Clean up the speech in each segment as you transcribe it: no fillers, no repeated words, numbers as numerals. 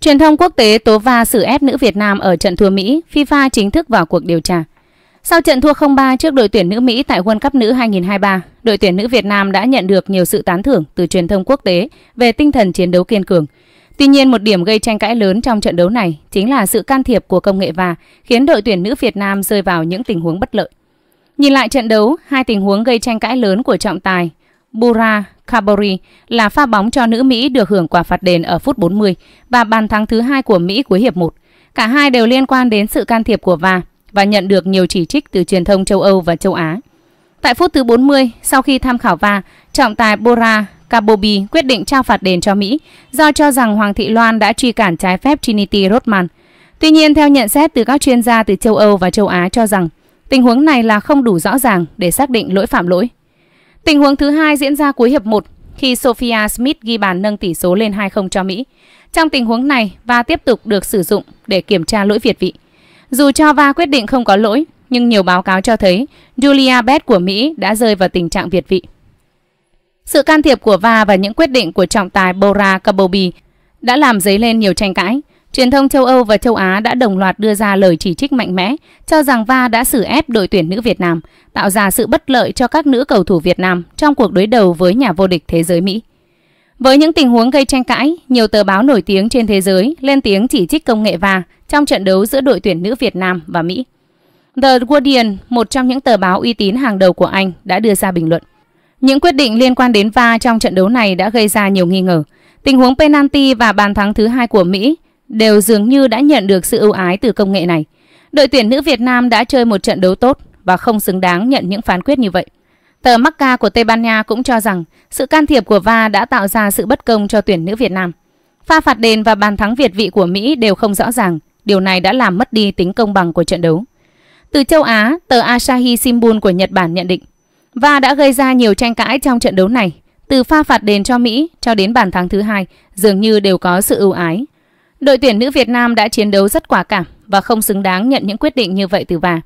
Truyền thông quốc tế tố VAR xử ép nữ Việt Nam ở trận thua Mỹ, FIFA chính thức vào cuộc điều tra. Sau trận thua 0-3 trước đội tuyển nữ Mỹ tại World Cup nữ 2023, đội tuyển nữ Việt Nam đã nhận được nhiều sự tán thưởng từ truyền thông quốc tế về tinh thần chiến đấu kiên cường. Tuy nhiên, một điểm gây tranh cãi lớn trong trận đấu này chính là sự can thiệp của công nghệ VAR khiến đội tuyển nữ Việt Nam rơi vào những tình huống bất lợi. Nhìn lại trận đấu, hai tình huống gây tranh cãi lớn của trọng tài Bura-Cabori là pha bóng cho nữ Mỹ được hưởng quả phạt đền ở phút 40 và bàn thắng thứ hai của Mỹ cuối hiệp 1. Cả hai đều liên quan đến sự can thiệp của VAR và nhận được nhiều chỉ trích từ truyền thông châu Âu và châu Á. Tại phút thứ 40, sau khi tham khảo VAR, trọng tài Bura-Cabori quyết định trao phạt đền cho Mỹ do cho rằng Hoàng Thị Loan đã truy cản trái phép Trinity Rodman. Tuy nhiên, theo nhận xét từ các chuyên gia từ châu Âu và châu Á cho rằng tình huống này là không đủ rõ ràng để xác định lỗi phạm lỗi. Tình huống thứ hai diễn ra cuối hiệp 1 khi Sophia Smith ghi bàn nâng tỷ số lên 2-0 cho Mỹ. Trong tình huống này, VAR tiếp tục được sử dụng để kiểm tra lỗi việt vị. Dù cho VAR quyết định không có lỗi, nhưng nhiều báo cáo cho thấy Julia Beth của Mỹ đã rơi vào tình trạng việt vị. Sự can thiệp của VAR và những quyết định của trọng tài Bura-Cabori đã làm dấy lên nhiều tranh cãi. Truyền thông châu Âu và châu Á đã đồng loạt đưa ra lời chỉ trích mạnh mẽ, cho rằng VAR đã xử ép đội tuyển nữ Việt Nam, tạo ra sự bất lợi cho các nữ cầu thủ Việt Nam trong cuộc đối đầu với nhà vô địch thế giới Mỹ. Với những tình huống gây tranh cãi, nhiều tờ báo nổi tiếng trên thế giới lên tiếng chỉ trích công nghệ VAR trong trận đấu giữa đội tuyển nữ Việt Nam và Mỹ. The Guardian, một trong những tờ báo uy tín hàng đầu của Anh, đã đưa ra bình luận. Những quyết định liên quan đến VAR trong trận đấu này đã gây ra nhiều nghi ngờ. Tình huống penalty và bàn thắng thứ hai của Mỹ đều dường như đã nhận được sự ưu ái từ công nghệ này. Đội tuyển nữ Việt Nam đã chơi một trận đấu tốt và không xứng đáng nhận những phán quyết như vậy. Tờ Maka của Tây Ban Nha cũng cho rằng sự can thiệp của VAR đã tạo ra sự bất công cho tuyển nữ Việt Nam. Pha phạt đền và bàn thắng việt vị của Mỹ đều không rõ ràng. Điều này đã làm mất đi tính công bằng của trận đấu. Từ châu Á, tờ Asahi Shimbun của Nhật Bản nhận định VAR đã gây ra nhiều tranh cãi trong trận đấu này. Từ pha phạt đền cho Mỹ cho đến bàn thắng thứ hai dường như đều có sự ưu ái. Đội tuyển nữ Việt Nam đã chiến đấu rất quả cảm và không xứng đáng nhận những quyết định như vậy từ VAR.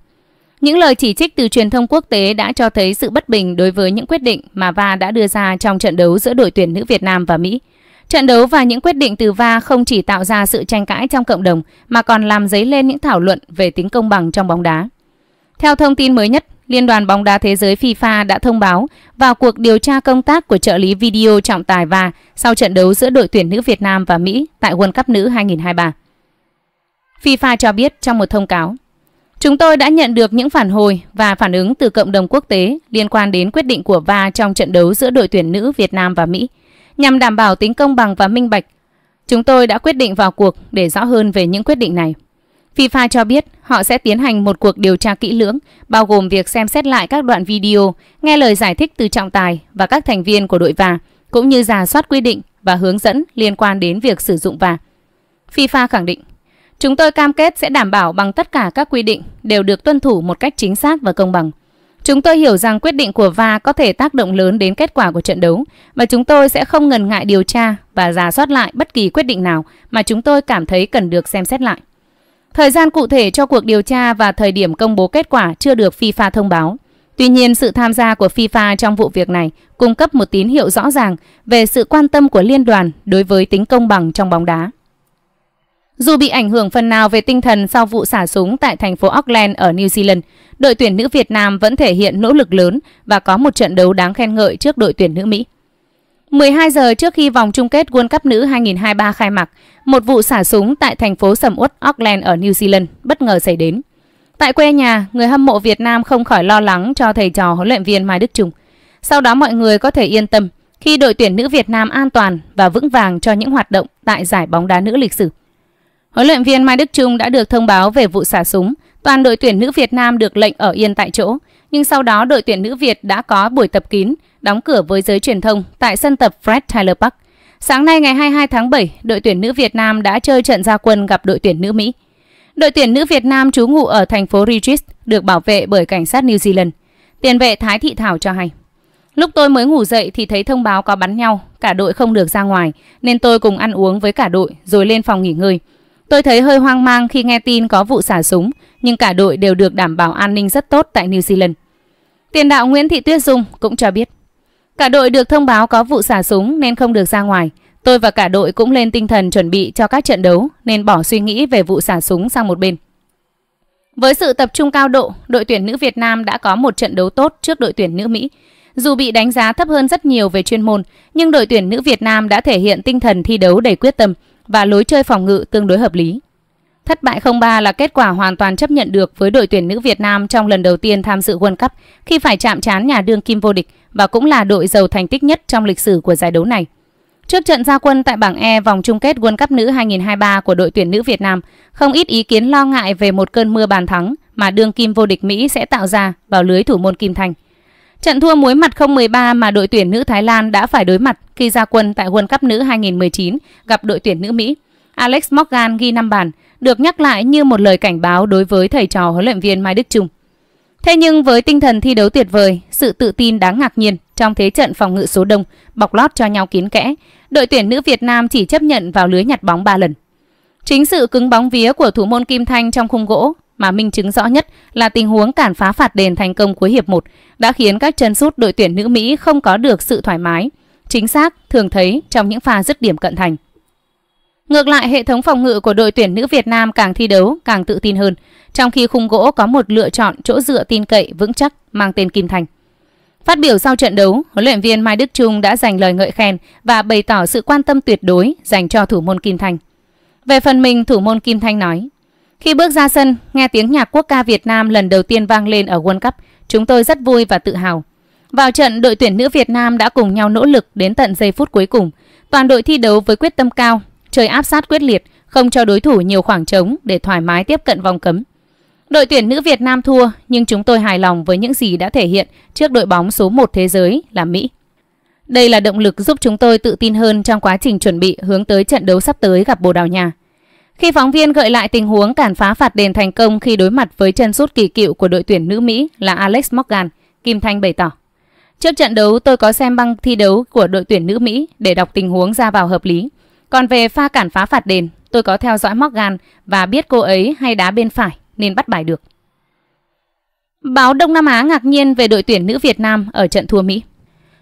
Những lời chỉ trích từ truyền thông quốc tế đã cho thấy sự bất bình đối với những quyết định mà VAR đã đưa ra trong trận đấu giữa đội tuyển nữ Việt Nam và Mỹ. Trận đấu và những quyết định từ VAR không chỉ tạo ra sự tranh cãi trong cộng đồng mà còn làm dấy lên những thảo luận về tính công bằng trong bóng đá. Theo thông tin mới nhất, Liên đoàn bóng đá thế giới FIFA đã thông báo vào cuộc điều tra công tác của trợ lý video trọng tài VAR sau trận đấu giữa đội tuyển nữ Việt Nam và Mỹ tại World Cup nữ 2023. FIFA cho biết trong một thông cáo: "Chúng tôi đã nhận được những phản hồi và phản ứng từ cộng đồng quốc tế liên quan đến quyết định của VAR trong trận đấu giữa đội tuyển nữ Việt Nam và Mỹ. Nhằm đảm bảo tính công bằng và minh bạch, chúng tôi đã quyết định vào cuộc để rõ hơn về những quyết định này." FIFA cho biết họ sẽ tiến hành một cuộc điều tra kỹ lưỡng, bao gồm việc xem xét lại các đoạn video, nghe lời giải thích từ trọng tài và các thành viên của đội VAR, cũng như rà soát quy định và hướng dẫn liên quan đến việc sử dụng VAR. FIFA khẳng định, chúng tôi cam kết sẽ đảm bảo bằng tất cả các quy định đều được tuân thủ một cách chính xác và công bằng. Chúng tôi hiểu rằng quyết định của VAR có thể tác động lớn đến kết quả của trận đấu và chúng tôi sẽ không ngần ngại điều tra và rà soát lại bất kỳ quyết định nào mà chúng tôi cảm thấy cần được xem xét lại. Thời gian cụ thể cho cuộc điều tra và thời điểm công bố kết quả chưa được FIFA thông báo. Tuy nhiên, sự tham gia của FIFA trong vụ việc này cung cấp một tín hiệu rõ ràng về sự quan tâm của liên đoàn đối với tính công bằng trong bóng đá. Dù bị ảnh hưởng phần nào về tinh thần sau vụ xả súng tại thành phố Auckland ở New Zealand, đội tuyển nữ Việt Nam vẫn thể hiện nỗ lực lớn và có một trận đấu đáng khen ngợi trước đội tuyển nữ Mỹ. 12 giờ trước khi vòng chung kết World Cup nữ 2023 khai mạc, một vụ xả súng tại thành phố sầm uất Auckland ở New Zealand bất ngờ xảy đến. Tại quê nhà, người hâm mộ Việt Nam không khỏi lo lắng cho thầy trò huấn luyện viên Mai Đức Chung. Sau đó mọi người có thể yên tâm khi đội tuyển nữ Việt Nam an toàn và vững vàng cho những hoạt động tại giải bóng đá nữ lịch sử. Huấn luyện viên Mai Đức Chung đã được thông báo về vụ xả súng. Toàn đội tuyển nữ Việt Nam được lệnh ở yên tại chỗ, nhưng sau đó đội tuyển nữ Việt đã có buổi tập kín, đóng cửa với giới truyền thông tại sân tập Fred Tyler Park. Sáng nay ngày 22 tháng 7, đội tuyển nữ Việt Nam đã chơi trận ra quân gặp đội tuyển nữ Mỹ. Đội tuyển nữ Việt Nam trú ngụ ở thành phố Christchurch được bảo vệ bởi cảnh sát New Zealand. Tiền vệ Thái Thị Thảo cho hay, lúc tôi mới ngủ dậy thì thấy thông báo có bắn nhau, cả đội không được ra ngoài, nên tôi cùng ăn uống với cả đội rồi lên phòng nghỉ ngơi. Tôi thấy hơi hoang mang khi nghe tin có vụ xả súng, nhưng cả đội đều được đảm bảo an ninh rất tốt tại New Zealand. Tiền đạo Nguyễn Thị Tuyết Dung cũng cho biết, cả đội được thông báo có vụ xả súng nên không được ra ngoài. Tôi và cả đội cũng lên tinh thần chuẩn bị cho các trận đấu nên bỏ suy nghĩ về vụ xả súng sang một bên. Với sự tập trung cao độ, đội tuyển nữ Việt Nam đã có một trận đấu tốt trước đội tuyển nữ Mỹ. Dù bị đánh giá thấp hơn rất nhiều về chuyên môn, nhưng đội tuyển nữ Việt Nam đã thể hiện tinh thần thi đấu đầy quyết tâm và lối chơi phòng ngự tương đối hợp lý. Thất bại 0-3 là kết quả hoàn toàn chấp nhận được với đội tuyển nữ Việt Nam trong lần đầu tiên tham dự World Cup khi phải chạm trán nhà đương kim vô địch và cũng là đội giàu thành tích nhất trong lịch sử của giải đấu này. Trước trận ra quân tại bảng E vòng chung kết World Cup nữ 2023 của đội tuyển nữ Việt Nam, không ít ý kiến lo ngại về một cơn mưa bàn thắng mà đương kim vô địch Mỹ sẽ tạo ra vào lưới thủ môn Kim Thành. Trận thua muối mặt 0-13 mà đội tuyển nữ Thái Lan đã phải đối mặt khi ra quân tại World Cup nữ 2019 gặp đội tuyển nữ Mỹ. Alex Morgan ghi 5 bàn, được nhắc lại như một lời cảnh báo đối với thầy trò huấn luyện viên Mai Đức Chung. Thế nhưng với tinh thần thi đấu tuyệt vời, sự tự tin đáng ngạc nhiên trong thế trận phòng ngự số đông bọc lót cho nhau kín kẽ, đội tuyển nữ Việt Nam chỉ chấp nhận vào lưới nhặt bóng 3 lần. Chính sự cứng bóng vía của thủ môn Kim Thanh trong khung gỗ mà minh chứng rõ nhất là tình huống cản phá phạt đền thành công cuối hiệp 1 đã khiến các chân sút đội tuyển nữ Mỹ không có được sự thoải mái, chính xác thường thấy trong những pha dứt điểm cận thành. Ngược lại, hệ thống phòng ngự của đội tuyển nữ Việt Nam càng thi đấu càng tự tin hơn, trong khi khung gỗ có một lựa chọn chỗ dựa tin cậy vững chắc mang tên Kim Thành. Phát biểu sau trận đấu, huấn luyện viên Mai Đức Chung đã dành lời ngợi khen và bày tỏ sự quan tâm tuyệt đối dành cho thủ môn Kim Thành. Về phần mình, thủ môn Kim Thanh nói: "Khi bước ra sân, nghe tiếng nhạc quốc ca Việt Nam lần đầu tiên vang lên ở World Cup, chúng tôi rất vui và tự hào. Vào trận, đội tuyển nữ Việt Nam đã cùng nhau nỗ lực đến tận giây phút cuối cùng. Toàn đội thi đấu với quyết tâm cao, chơi áp sát quyết liệt, không cho đối thủ nhiều khoảng trống để thoải mái tiếp cận vòng cấm. Đội tuyển nữ Việt Nam thua, nhưng chúng tôi hài lòng với những gì đã thể hiện trước đội bóng số 1 thế giới là Mỹ. Đây là động lực giúp chúng tôi tự tin hơn trong quá trình chuẩn bị hướng tới trận đấu sắp tới gặp Bồ Đào Nha." Khi phóng viên gợi lại tình huống cản phá phạt đền thành công khi đối mặt với chân sút kỳ cựu của đội tuyển nữ Mỹ là Alex Morgan, Kim Thanh bày tỏ: "Trước trận đấu tôi có xem băng thi đấu của đội tuyển nữ Mỹ để đọc tình huống ra vào hợp lý. Còn về pha cản phá phạt đền, tôi có theo dõi Morgan và biết cô ấy hay đá bên phải nên bắt bài được." Báo Đông Nam Á ngạc nhiên về đội tuyển nữ Việt Nam ở trận thua Mỹ.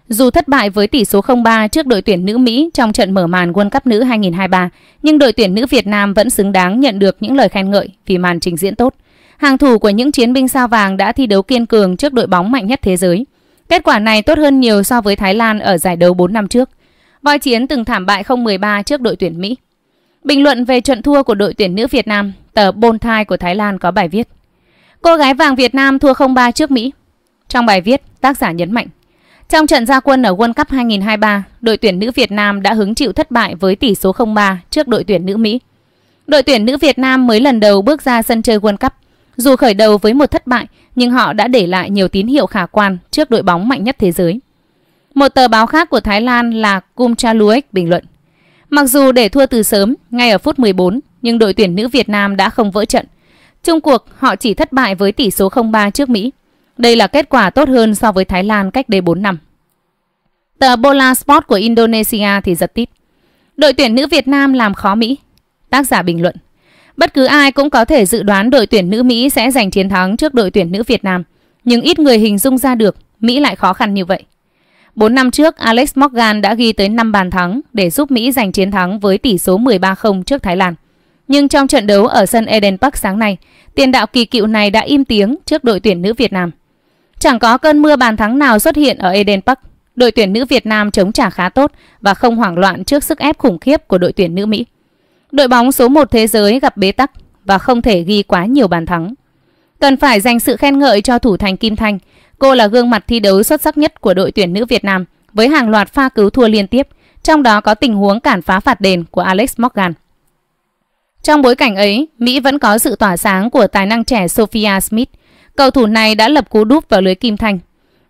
Dù thất bại với tỷ số 0-3 trước đội tuyển nữ Mỹ trong trận mở màn World Cup nữ 2023, nhưng đội tuyển nữ Việt Nam vẫn xứng đáng nhận được những lời khen ngợi vì màn trình diễn tốt. Hàng thủ của những chiến binh sao vàng đã thi đấu kiên cường trước đội bóng mạnh nhất thế giới. Kết quả này tốt hơn nhiều so với Thái Lan ở giải đấu 4 năm trước, voi chiến từng thảm bại 0-13 trước đội tuyển Mỹ. Bình luận về trận thua của đội tuyển nữ Việt Nam, tờ Bon Thai của Thái Lan có bài viết: "Cô gái vàng Việt Nam thua 0-3 trước Mỹ." Trong bài viết, tác giả nhấn mạnh: "Trong trận ra quân ở World Cup 2023, đội tuyển nữ Việt Nam đã hứng chịu thất bại với tỷ số 0-3 trước đội tuyển nữ Mỹ. Đội tuyển nữ Việt Nam mới lần đầu bước ra sân chơi World Cup. Dù khởi đầu với một thất bại, nhưng họ đã để lại nhiều tín hiệu khả quan trước đội bóng mạnh nhất thế giới." Một tờ báo khác của Thái Lan là Kumchaluek bình luận: "Mặc dù để thua từ sớm, ngay ở phút 14, nhưng đội tuyển nữ Việt Nam đã không vỡ trận. Chung cuộc, họ chỉ thất bại với tỷ số 0-3 trước Mỹ. Đây là kết quả tốt hơn so với Thái Lan cách đây 4 năm. Tờ Bola Sport của Indonesia thì giật tít: "Đội tuyển nữ Việt Nam làm khó Mỹ." Tác giả bình luận: "Bất cứ ai cũng có thể dự đoán đội tuyển nữ Mỹ sẽ giành chiến thắng trước đội tuyển nữ Việt Nam, nhưng ít người hình dung ra được Mỹ lại khó khăn như vậy. 4 năm trước, Alex Morgan đã ghi tới 5 bàn thắng để giúp Mỹ giành chiến thắng với tỷ số 13-0 trước Thái Lan. Nhưng trong trận đấu ở sân Eden Park sáng nay, tiền đạo kỳ cựu này đã im tiếng trước đội tuyển nữ Việt Nam. Chẳng có cơn mưa bàn thắng nào xuất hiện ở Eden Park. Đội tuyển nữ Việt Nam chống trả khá tốt và không hoảng loạn trước sức ép khủng khiếp của đội tuyển nữ Mỹ. Đội bóng số 1 thế giới gặp bế tắc và không thể ghi quá nhiều bàn thắng. Cần phải dành sự khen ngợi cho thủ thành Kim Thanh. Cô là gương mặt thi đấu xuất sắc nhất của đội tuyển nữ Việt Nam với hàng loạt pha cứu thua liên tiếp, trong đó có tình huống cản phá phạt đền của Alex Morgan. Trong bối cảnh ấy, Mỹ vẫn có sự tỏa sáng của tài năng trẻ Sophia Smith. Cầu thủ này đã lập cú đúp vào lưới Kim Thành.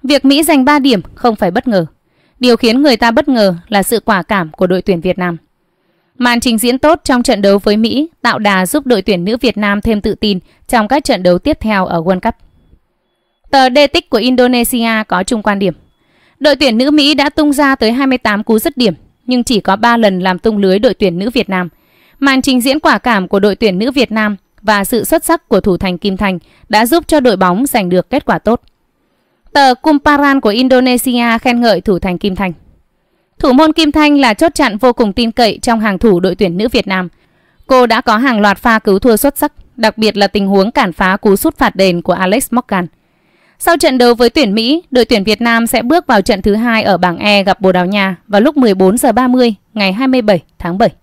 Việc Mỹ giành 3 điểm không phải bất ngờ. Điều khiến người ta bất ngờ là sự quả cảm của đội tuyển Việt Nam. Màn trình diễn tốt trong trận đấu với Mỹ tạo đà giúp đội tuyển nữ Việt Nam thêm tự tin trong các trận đấu tiếp theo ở World Cup. Tờ Detik của Indonesia có chung quan điểm. Đội tuyển nữ Mỹ đã tung ra tới 28 cú dứt điểm, nhưng chỉ có 3 lần làm tung lưới đội tuyển nữ Việt Nam. Màn trình diễn quả cảm của đội tuyển nữ Việt Nam và sự xuất sắc của thủ thành Kim Thành đã giúp cho đội bóng giành được kết quả tốt. Tờ Kumparan của Indonesia khen ngợi thủ thành Kim Thành. Thủ môn Kim Thanh là chốt chặn vô cùng tin cậy trong hàng thủ đội tuyển nữ Việt Nam. Cô đã có hàng loạt pha cứu thua xuất sắc, đặc biệt là tình huống cản phá cú sút phạt đền của Alex Morgan. Sau trận đấu với tuyển Mỹ, đội tuyển Việt Nam sẽ bước vào trận thứ 2 ở bảng E gặp Bồ Đào Nha vào lúc 14:30 ngày 27 tháng 7.